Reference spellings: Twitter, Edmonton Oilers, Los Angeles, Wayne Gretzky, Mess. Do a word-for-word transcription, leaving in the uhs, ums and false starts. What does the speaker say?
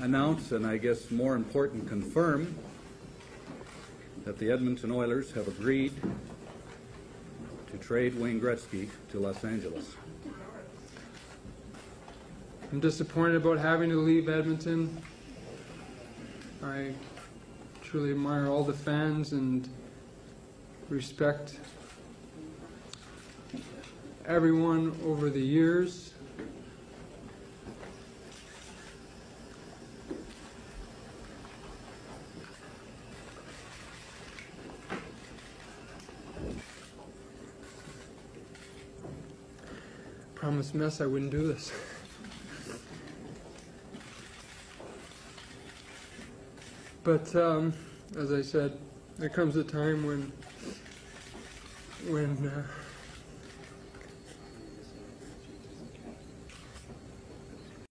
Announce, and I guess more important, confirm that the Edmonton Oilers have agreed to trade Wayne Gretzky to Los Angeles. I'm disappointed about having to leave Edmonton. I truly admire all the fans and respect everyone over the years. I promised Mess I wouldn't do this. But um, as I said, there comes a time when when uh,